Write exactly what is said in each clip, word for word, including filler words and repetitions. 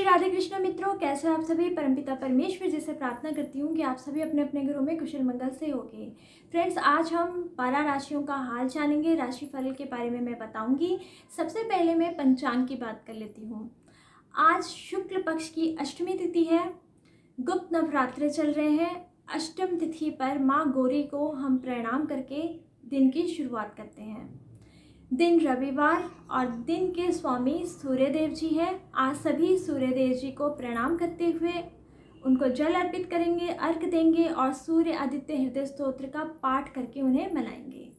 श्री राधे कृष्ण मित्रों, कैसे आप सभी। परमपिता परमेश्वर जी से प्रार्थना करती हूँ कि आप सभी अपने अपने घरों में कुशल मंगल से होंगे। फ्रेंड्स, आज हम बारह राशियों का हाल जानेंगे, राशिफल के बारे में मैं बताऊँगी। सबसे पहले मैं पंचांग की बात कर लेती हूँ। आज शुक्ल पक्ष की अष्टमी तिथि है, गुप्त नवरात्रे चल रहे हैं। अष्टम तिथि पर माँ गौरी को हम प्रणाम करके दिन की शुरुआत करते हैं। दिन रविवार और दिन के स्वामी सूर्यदेव जी हैं। आज सभी सूर्यदेव जी को प्रणाम करते हुए उनको जल अर्पित करेंगे, अर्घ देंगे और सूर्य आदित्य हृदय स्तोत्र का पाठ करके उन्हें मनाएंगे।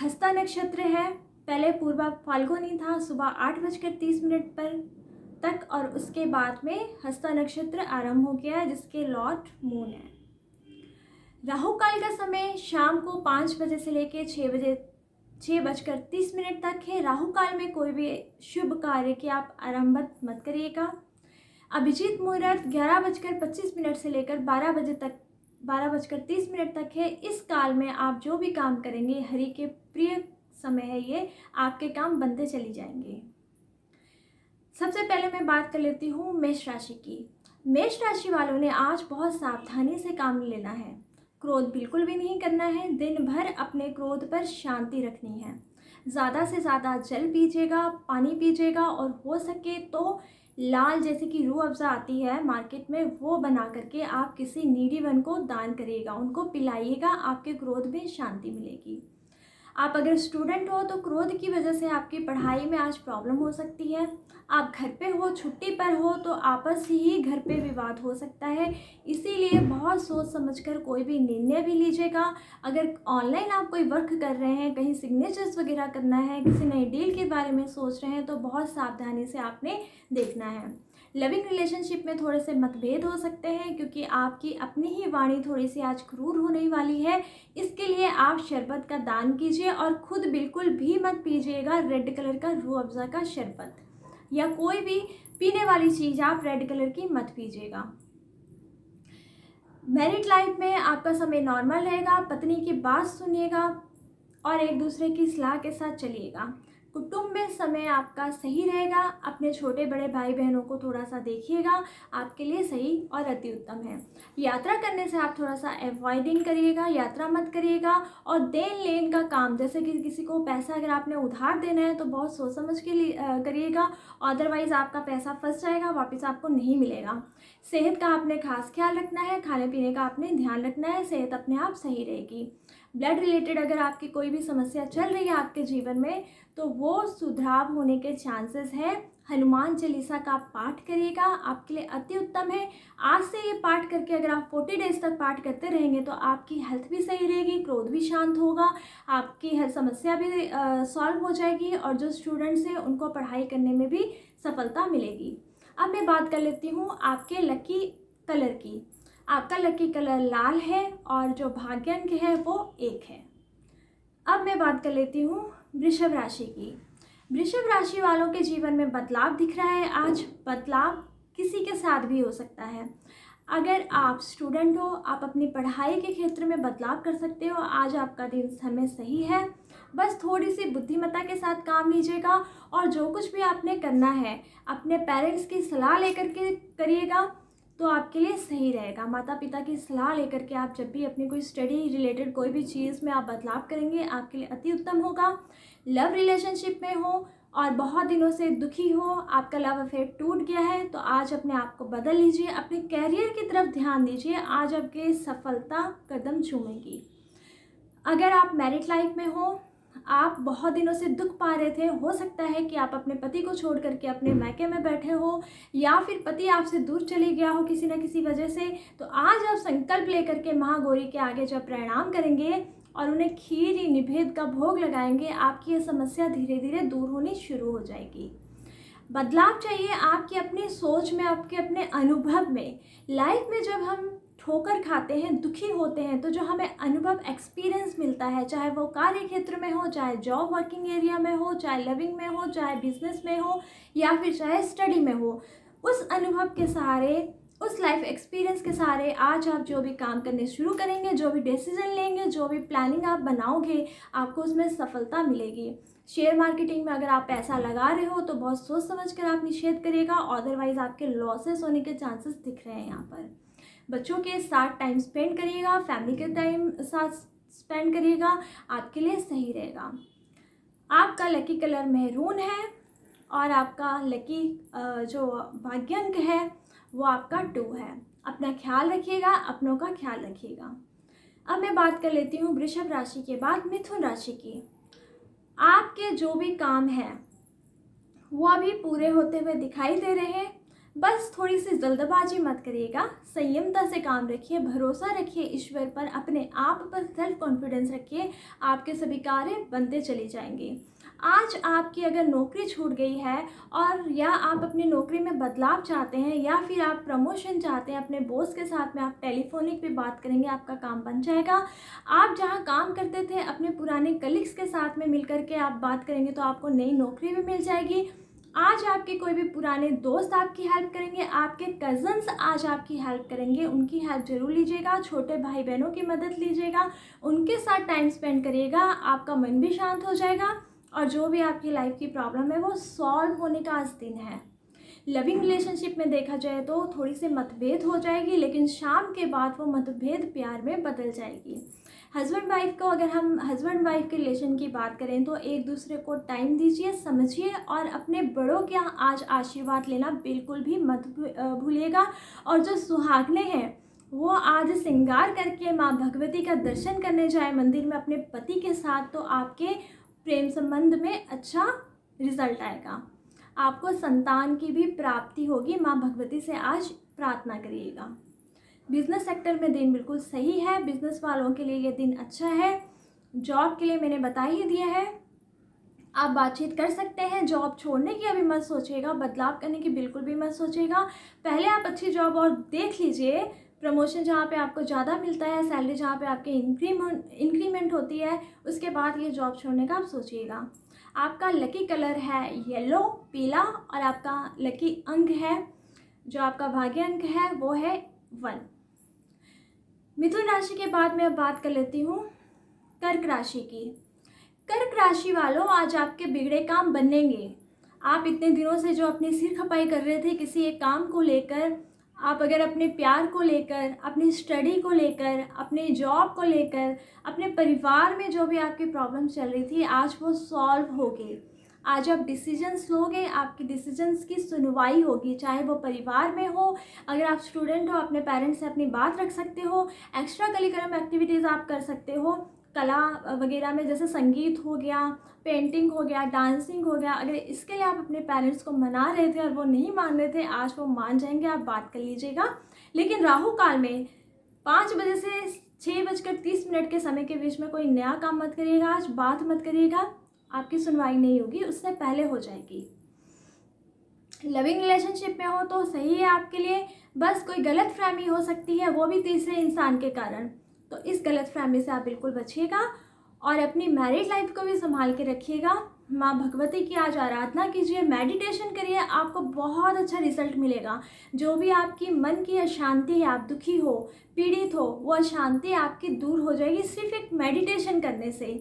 हस्ता नक्षत्र है, पहले पूर्वा फाल्गुनी था सुबह आठ बजकर तीस मिनट पर तक और उसके बाद में हस्ता नक्षत्र आरंभ हो गया, जिसके लॉट मून है। राहु काल का समय शाम को पाँच बजे से लेकर छः बजे छः बजकर तीस मिनट तक है। राहु काल में कोई भी शुभ कार्य की आप आरंभ मत करिएगा। अभिजीत मुहूर्त ग्यारह बजकर पच्चीस मिनट से लेकर बारह बजे तक बारह बजकर तीस मिनट तक है। इस काल में आप जो भी काम करेंगे, हरि के प्रिय समय है ये, आपके काम बनते चली जाएंगे। सबसे पहले मैं बात कर लेती हूँ मेष राशि की। मेष राशि वालों ने आज बहुत सावधानी से काम लेना है। क्रोध बिल्कुल भी नहीं करना है। दिन भर अपने क्रोध पर शांति रखनी है। ज़्यादा से ज़्यादा जल पीजिएगा, पानी पीजिएगा और हो सके तो लाल जैसे कि रूह अफ़ज़ा आती है मार्केट में, वो बना करके आप किसी नीडी वन को दान करिएगा, उनको पिलाइएगा। आपके क्रोध में शांति मिलेगी। आप अगर स्टूडेंट हो तो क्रोध की वजह से आपकी पढ़ाई में आज प्रॉब्लम हो सकती है। आप घर पे हो, छुट्टी पर हो तो आपस ही घर पे विवाद हो सकता है, इसीलिए बहुत सोच समझकर कोई भी निर्णय भी लीजिएगा। अगर ऑनलाइन आप कोई वर्क कर रहे हैं, कहीं सिग्नेचर्स वगैरह करना है, किसी नई डील के बारे में सोच रहे हैं तो बहुत सावधानी से आपने देखना है। लविंग रिलेशनशिप में थोड़े से मतभेद हो सकते हैं क्योंकि आपकी अपनी ही वाणी थोड़ी सी आज क्रूर होने वाली है। इसके लिए आप शरबत का दान कीजिए और ख़ुद बिल्कुल भी मत पीजिएगा रेड कलर का रूह अफ़ज़ा का शरबत या कोई भी पीने वाली चीज़ आप रेड कलर की मत पीजिएगा। मैरिड लाइफ में आपका समय नॉर्मल रहेगा। पत्नी की बात सुनिएगा और एक दूसरे की सलाह के साथ चलिएगा। कुटुंब में समय आपका सही रहेगा। अपने छोटे बड़े भाई बहनों को थोड़ा सा देखिएगा, आपके लिए सही और अति उत्तम है। यात्रा करने से आप थोड़ा सा अवॉइडिंग करिएगा, यात्रा मत करिएगा। और देन लेन का काम, जैसे कि किसी को पैसा अगर आपने उधार देना है तो बहुत सोच समझ के लिए करिएगा, अदरवाइज़ आपका पैसा फंस जाएगा, वापस आपको नहीं मिलेगा। सेहत का आपने खास ख्याल रखना है, खाने पीने का आपने ध्यान रखना है, सेहत अपने आप सही रहेगी। ब्लड रिलेटेड अगर आपकी कोई भी समस्या चल रही है आपके जीवन में तो वो सुधराव होने के चांसेस है। हनुमान चालीसा का पाठ करिएगा, आपके लिए अति उत्तम है। आज से ये पाठ करके अगर आप चालीस डेज तक पाठ करते रहेंगे तो आपकी हेल्थ भी सही रहेगी, क्रोध भी शांत होगा, आपकी हर समस्या भी सॉल्व हो जाएगी और जो स्टूडेंट्स हैं उनको पढ़ाई करने में भी सफलता मिलेगी। अब मैं बात कर लेती हूँ आपके लकी कलर की। आपका लकी कलर लाल है और जो भाग्यांक है वो एक है। अब मैं बात कर लेती हूँ वृषभ राशि की। वृषभ राशि वालों के जीवन में बदलाव दिख रहा है। आज बदलाव किसी के साथ भी हो सकता है। अगर आप स्टूडेंट हो, आप अपनी पढ़ाई के क्षेत्र में बदलाव कर सकते हो। आज आपका दिन समय सही है। बस थोड़ी सी बुद्धिमत्ता के साथ काम लीजिएगा और जो कुछ भी आपने करना है अपने पेरेंट्स की सलाह लेकर के करिएगा तो आपके लिए सही रहेगा। माता पिता की सलाह लेकर के आप जब भी अपनी कोई स्टडी रिलेटेड कोई भी चीज़ में आप बदलाव करेंगे आपके लिए अति उत्तम होगा। लव रिलेशनशिप में हो और बहुत दिनों से दुखी हो, आपका लव अफेयर टूट गया है तो आज अपने आप को बदल लीजिए, अपने कैरियर की तरफ ध्यान दीजिए। आज आपके सफलता कदम चूमेगी। अगर आप मैरिड लाइफ में हो, आप बहुत दिनों से दुख पा रहे थे, हो सकता है कि आप अपने पति को छोड़ करके अपने मैके में बैठे हो या फिर पति आपसे दूर चले गया हो किसी ना किसी वजह से, तो आज आप संकल्प लेकर के माँ गौरी के आगे जब प्रणाम करेंगे और उन्हें खीर निवेद का भोग लगाएंगे आपकी यह समस्या धीरे धीरे दूर होनी शुरू हो जाएगी। बदलाव चाहिए आपकी अपनी सोच में, आपके अपने अनुभव में। लाइफ में जब हम ठोकर खाते हैं, दुखी होते हैं तो जो हमें अनुभव एक्सपीरियंस मिलता है, चाहे वो कार्य क्षेत्र में हो, चाहे जॉब वर्किंग एरिया में हो, चाहे लविंग में हो, चाहे बिजनेस में हो या फिर चाहे स्टडी में हो, उस अनुभव के सहारे उस लाइफ एक्सपीरियंस के सहारे आज आप जो भी काम करने शुरू करेंगे, जो भी डिसीजन लेंगे, जो भी प्लानिंग आप बनाओगे, आपको उसमें सफलता मिलेगी। शेयर मार्केटिंग में अगर आप पैसा लगा रहे हो तो बहुत सोच समझ कर आप निवेश करिएगा, अदरवाइज़ आपके लॉसेस होने के चांसेस दिख रहे हैं। यहाँ पर बच्चों के साथ टाइम स्पेंड करिएगा, फैमिली के टाइम साथ स्पेंड करिएगा, आपके लिए सही रहेगा। आपका लकी कलर मेहरून है और आपका लकी जो भाग्य अंक है वो आपका टू है। अपना ख्याल रखिएगा, अपनों का ख्याल रखिएगा। अब मैं बात कर लेती हूँ वृषभ राशि के बाद मिथुन राशि की। आपके जो भी काम हैं वो अभी पूरे होते हुए दिखाई दे रहे हैं, बस थोड़ी सी जल्दबाजी मत करिएगा। संयमता से काम रखिए, भरोसा रखिए ईश्वर पर, अपने आप पर सेल्फ कॉन्फिडेंस रखिए, आपके सभी कार्य बनते चले जाएंगे। आज आपकी अगर नौकरी छूट गई है और या आप अपनी नौकरी में बदलाव चाहते हैं या फिर आप प्रमोशन चाहते हैं, अपने बॉस के साथ में आप टेलीफोनिक पे बात करेंगे, आपका काम बन जाएगा। आप जहां काम करते थे अपने पुराने कलीग्स के साथ में मिलकर के आप बात करेंगे तो आपको नई नौकरी भी मिल जाएगी। आज आपके कोई भी पुराने दोस्त आपकी हेल्प करेंगे, आपके कज़न्स आज आपकी हेल्प करेंगे, उनकी हेल्प जरूर लीजिएगा। छोटे भाई बहनों की मदद लीजिएगा, उनके साथ टाइम स्पेंड करिएगा, आपका मन भी शांत हो जाएगा और जो भी आपकी लाइफ की प्रॉब्लम है वो सॉल्व होने का आज दिन है। लविंग रिलेशनशिप में देखा जाए तो थोड़ी सी मतभेद हो जाएगी, लेकिन शाम के बाद वो मतभेद प्यार में बदल जाएगी। हस्बैंड वाइफ को अगर हम हस्बैंड वाइफ के रिलेशन की बात करें तो एक दूसरे को टाइम दीजिए, समझिए और अपने बड़ों के आज आशीर्वाद लेना बिल्कुल भी मत भूलिएगा। और जो सुहागने हैं वो आज श्रृंगार करके माँ भगवती का दर्शन करने जाए मंदिर में अपने पति के साथ, तो आपके प्रेम संबंध में अच्छा रिजल्ट आएगा। आपको संतान की भी प्राप्ति होगी, माँ भगवती से आज प्रार्थना करिएगा। बिजनेस सेक्टर में दिन बिल्कुल सही है, बिजनेस वालों के लिए ये दिन अच्छा है। जॉब के लिए मैंने बता ही दिया है, आप बातचीत कर सकते हैं। जॉब छोड़ने की अभी मत सोचिएगा, बदलाव करने की बिल्कुल भी मत सोचिएगा। पहले आप अच्छी जॉब और देख लीजिए, प्रमोशन जहाँ पे आपको ज़्यादा मिलता है, सैलरी जहाँ पे आपके इंक्रीमेंट इंक्रीमेंट होती है, उसके बाद ये जॉब छोड़ने का आप सोचिएगा। आपका लकी कलर है येलो, पीला और आपका लकी अंक है, जो आपका भाग्य अंक है वो है वन। मिथुन राशि के बाद मैं अब बात कर लेती हूँ कर्क राशि की। कर्क राशि वालों आज आपके बिगड़े काम बनेंगे। आप इतने दिनों से जो अपनी सिर खपाई कर रहे थे किसी एक काम को लेकर, आप अगर अपने प्यार को लेकर, अपनी स्टडी को लेकर, अपने जॉब को लेकर, अपने परिवार में जो भी आपकी प्रॉब्लम चल रही थी आज वो सॉल्व होगी। आज आप डिसीजंस लोगे, आपके डिसीजंस की सुनवाई होगी, चाहे वो परिवार में हो, अगर आप स्टूडेंट हो अपने पेरेंट्स से अपनी बात रख सकते हो, एक्स्ट्रा करिकुलम एक्टिविटीज़ आप कर सकते हो, कला वगैरह में जैसे संगीत हो गया, पेंटिंग हो गया, डांसिंग हो गया। अगर इसके लिए आप अपने पेरेंट्स को मना रहे थे और वो नहीं मान रहे थे, आज वो मान जाएंगे, आप बात कर लीजिएगा। लेकिन राहु काल में पाँच बजे से छः बजकर तीस मिनट के समय के बीच में कोई नया काम मत करिएगा, आज बात मत करिएगा, आपकी सुनवाई नहीं होगी, उससे पहले हो जाएगी। लविंग रिलेशनशिप में हो तो सही है आपके लिए, बस कोई गलत फहमी हो सकती है, वो भी तीसरे इंसान के कारण, तो इस गलत फहमी से आप बिल्कुल बचिएगा और अपनी मैरिड लाइफ को भी संभाल के रखिएगा। माँ भगवती की आज आराधना कीजिए, मेडिटेशन करिए, आपको बहुत अच्छा रिजल्ट मिलेगा। जो भी आपकी मन की अशांति है, आप दुखी हो, पीड़ित हो, वो अशांति आपकी दूर हो जाएगी सिर्फ एक मेडिटेशन करने से।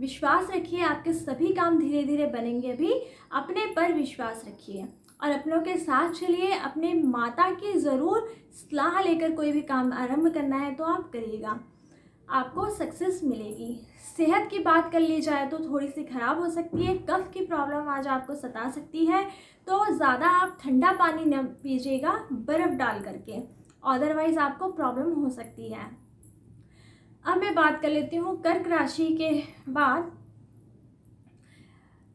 विश्वास रखिए, आपके सभी काम धीरे धीरे बनेंगे। अभी अपने पर विश्वास रखिए और अपनों के साथ चलिए। अपने माता की ज़रूर सलाह लेकर कोई भी काम आरंभ करना है तो आप करिएगा, आपको सक्सेस मिलेगी। सेहत की बात कर ली जाए तो थोड़ी सी ख़राब हो सकती है, कफ की प्रॉब्लम आज आपको सता सकती है, तो ज़्यादा आप ठंडा पानी न पीजिएगा बर्फ़ डाल करके, अदरवाइज़ आपको प्रॉब्लम हो सकती है। अब मैं बात कर लेती हूँ कर्क राशि के बाद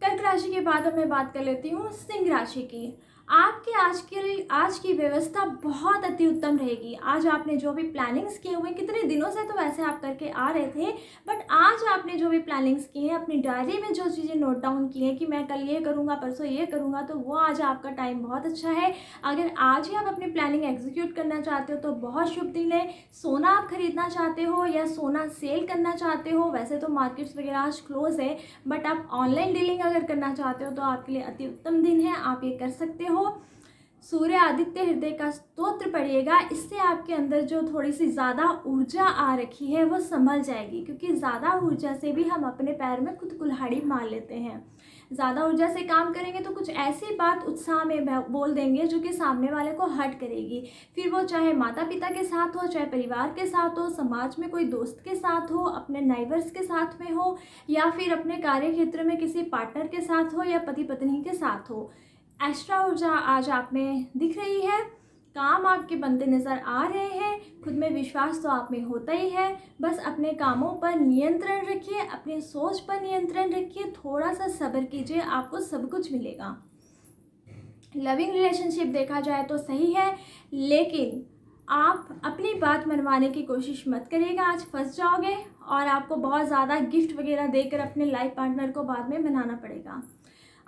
कर्क राशि के बाद अब मैं बात कर लेती हूँ सिंह राशि की। आपके आज के आज की व्यवस्था बहुत अति उत्तम रहेगी। आज आपने जो भी प्लानिंग्स किए हुए, कितने दिनों से तो वैसे आप करके आ रहे थे, बट आज आपने जो भी प्लानिंग्स किए हैं, अपनी डायरी में जो चीज़ें नोट डाउन की हैं कि मैं कल ये करूँगा, परसों ये करूँगा, तो वो आज आपका टाइम बहुत अच्छा है। अगर आज ही आप अपनी प्लानिंग एग्जीक्यूट करना चाहते हो तो बहुत शुभ दिन है। सोना आप खरीदना चाहते हो या सोना सेल करना चाहते हो, वैसे तो मार्केट्स वगैरह आज क्लोज है, बट आप ऑनलाइन डीलिंग अगर करना चाहते हो तो आपके लिए अति उत्तम दिन है, आप ये कर सकते हो। सूर्य आदित्य हृदय का स्तोत्र पढ़िएगा, इससे आपके अंदर जो थोड़ी सी ज़्यादा ऊर्जा आ रखी है वो संभल जाएगी, क्योंकि ज़्यादा ऊर्जा से भी हम अपने पैर में खुद कुल्हाड़ी मार लेते हैं। ज़्यादा ऊर्जा से काम करेंगे तो कुछ ऐसी बात उत्साह में बोल देंगे जो कि सामने वाले को हर्ट करेगी, फिर वो चाहे माता पिता के साथ हो, चाहे परिवार के साथ हो, समाज में कोई दोस्त के साथ हो, अपने नाइबर्स के साथ में हो, या फिर अपने कार्य क्षेत्र में किसी पार्टनर के साथ हो, या पति पत्नी के साथ हो। एक्स्ट्रा ऊर्जा आज आप में दिख रही है, काम आपके बनते नज़र आ रहे हैं, खुद में विश्वास तो आप में होता ही है। बस अपने कामों पर नियंत्रण रखिए, अपनी सोच पर नियंत्रण रखिए, थोड़ा सा सब्र कीजिए, आपको सब कुछ मिलेगा। लविंग रिलेशनशिप देखा जाए तो सही है, लेकिन आप अपनी बात मनवाने की कोशिश मत करिएगा, आज फंस जाओगे और आपको बहुत ज़्यादा गिफ्ट वगैरह देकर अपने लाइफ पार्टनर को बाद में मनाना पड़ेगा।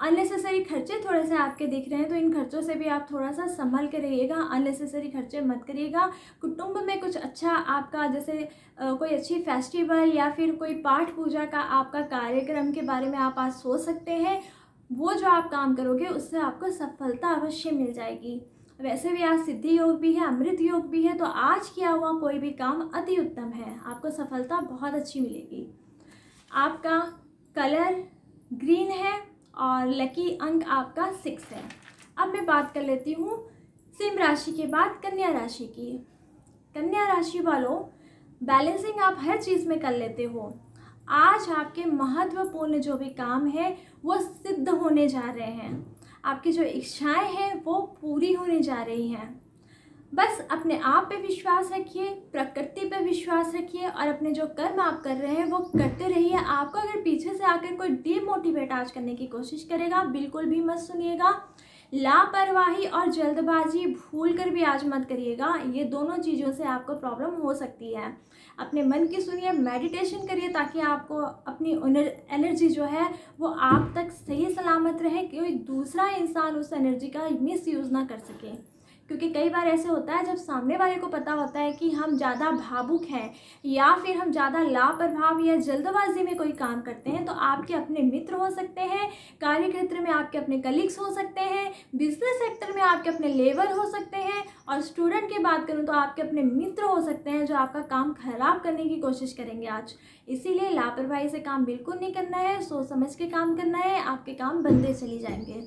अननेसेसरी खर्चे थोड़े से आपके दिख रहे हैं, तो इन खर्चों से भी आप थोड़ा सा संभल के रहिएगा, अननेसेसरी खर्चे मत करिएगा। कुटुंब में कुछ अच्छा आपका, जैसे आ, कोई अच्छी फेस्टिवल या फिर कोई पाठ पूजा का आपका कार्यक्रम के बारे में आप आज सोच सकते हैं। वो जो आप काम करोगे उससे आपको सफलता अवश्य मिल जाएगी। वैसे भी आज सिद्धि योग भी है, अमृत योग भी है, तो आज किया हुआ कोई भी काम अति उत्तम है, आपको सफलता बहुत अच्छी मिलेगी। आपका कलर ग्रीन है और लकी अंक आपका सिक्स है। अब मैं बात कर लेती हूँ सिंह राशि के बाद कन्या राशि की। कन्या राशि वालों, बैलेंसिंग आप हर चीज़ में कर लेते हो। आज आपके महत्वपूर्ण जो भी काम है वो सिद्ध होने जा रहे हैं, आपकी जो इच्छाएं हैं वो पूरी होने जा रही हैं। बस अपने आप पे विश्वास रखिए, प्रकृति पे विश्वास रखिए और अपने जो कर्म आप कर रहे हैं वो करते रहिए। आपको अगर पीछे से आकर कोई डीमोटिवेट आज करने की कोशिश करेगा, बिल्कुल भी मत सुनिएगा। लापरवाही और जल्दबाजी भूल कर भी आज मत करिएगा, ये दोनों चीज़ों से आपको प्रॉब्लम हो सकती है। अपने मन की सुनिए, मेडिटेशन करिए ताकि आपको अपनी एनर्जी जो है वो आप तक सही सलामत रहे, कोई दूसरा इंसान उस एनर्जी का मिसयूज़ ना कर सके। क्योंकि कई बार ऐसे होता है जब सामने वाले को पता होता है कि हम ज़्यादा भावुक हैं या फिर हम ज़्यादा लापरवाह या जल्दबाजी में कोई काम करते हैं, तो आपके अपने मित्र हो सकते हैं, कार्य क्षेत्र में आपके अपने कलीग्स हो सकते हैं, बिजनेस सेक्टर में आपके अपने लेबर हो सकते हैं, और स्टूडेंट की बात करूँ तो आपके अपने मित्र हो सकते हैं जो आपका काम खराब करने की कोशिश करेंगे आज। इसीलिए लापरवाही से काम बिल्कुल नहीं करना है, सोच समझ के काम करना है, आपके काम बनते चले जाएंगे।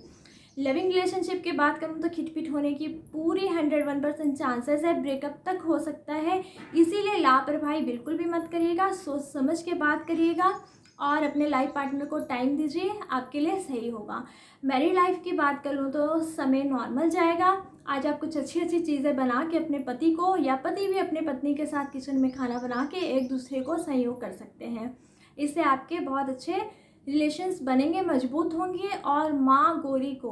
लविंग रिलेशनशिप की बात करूँ तो खिटपिट होने की पूरी हंड्रेड वन परसेंट चांसेस है, ब्रेकअप तक हो सकता है। इसीलिए लापरवाही बिल्कुल भी मत करिएगा, सोच समझ के बात करिएगा और अपने लाइफ पार्टनर को टाइम दीजिए, आपके लिए सही होगा। मैरिड लाइफ की बात करूँ तो समय नॉर्मल जाएगा। आज आप कुछ अच्छी अच्छी चीज़ें बना के अपने पति को या पति भी अपने पत्नी के साथ किचन में खाना बना के एक दूसरे को सहयोग कर सकते हैं। इससे आपके बहुत अच्छे रिलेशंस बनेंगे, मजबूत होंगे। और माँ गौरी को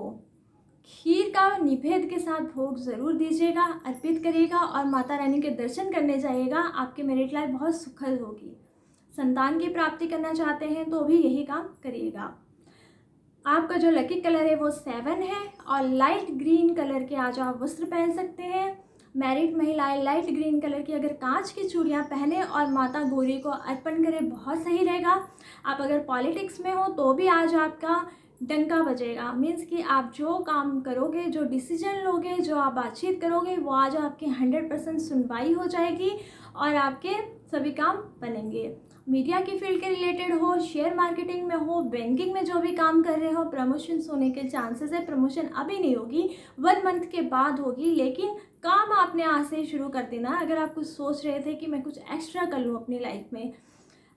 खीर का निवेद के साथ भोग ज़रूर दीजिएगा, अर्पित करिएगा और माता रानी के दर्शन करने जाइएगा, आपके मैरिड लाइफ बहुत सुखद होगी। संतान की प्राप्ति करना चाहते हैं तो भी यही काम करिएगा। आपका जो लकी कलर है वो सेवन है और लाइट ग्रीन कलर के आज आप वस्त्र पहन सकते हैं। मैरिड महिलाएं लाइट ग्रीन कलर की अगर कांच की चूड़ियाँ पहने और माता गौरी को अर्पण करें, बहुत सही रहेगा। आप अगर पॉलिटिक्स में हो तो भी आज आपका डंका बजेगा, मीन्स कि आप जो काम करोगे, जो डिसीजन लोगे, जो आप बातचीत करोगे वो आज आपकी हंड्रेड परसेंट सुनवाई हो जाएगी और आपके सभी काम बनेंगे। मीडिया की फील्ड के रिलेटेड हो, शेयर मार्केटिंग में हो, बैंकिंग में जो भी काम कर रहे हो, प्रमोशन होने के चांसेस है। प्रमोशन अभी नहीं होगी, वन मंथ के बाद होगी, लेकिन काम आपने आज से ही शुरू कर देना। अगर आप कुछ सोच रहे थे कि मैं कुछ एक्स्ट्रा कर लूँ अपनी लाइफ में,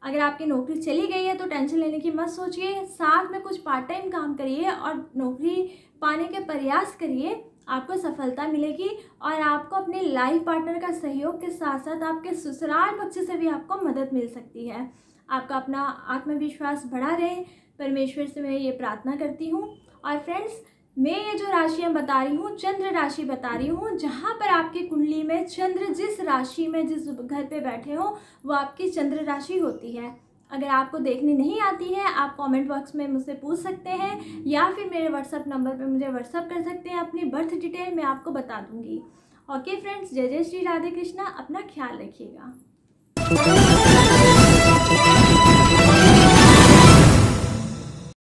अगर आपकी नौकरी चली गई है तो टेंशन लेने की मत सोचिए, साथ में कुछ पार्ट टाइम काम करिए और नौकरी पाने के प्रयास करिए, आपको सफलता मिलेगी। और आपको अपने लाइफ पार्टनर का सहयोग के साथ साथ आपके ससुराल पक्ष से भी आपको मदद मिल सकती है। आपका अपना आत्मविश्वास बढ़ा रहे, परमेश्वर से मैं ये प्रार्थना करती हूँ। और फ्रेंड्स, मैं ये जो राशियाँ बता रही हूँ चंद्र राशि बता रही हूँ, जहाँ पर आपकी कुंडली में चंद्र जिस राशि में जिस घर पे बैठे हो वो आपकी चंद्र राशि होती है। अगर आपको देखने नहीं आती है आप कमेंट बॉक्स में मुझसे पूछ सकते हैं या फिर मेरे व्हाट्सअप नंबर पे मुझे व्हाट्सअप कर सकते हैं, अपनी बर्थ डिटेल मैं आपको बता दूँगी। ओके फ्रेंड्स, जय जय श्री राधे कृष्णा, अपना ख्याल रखिएगा।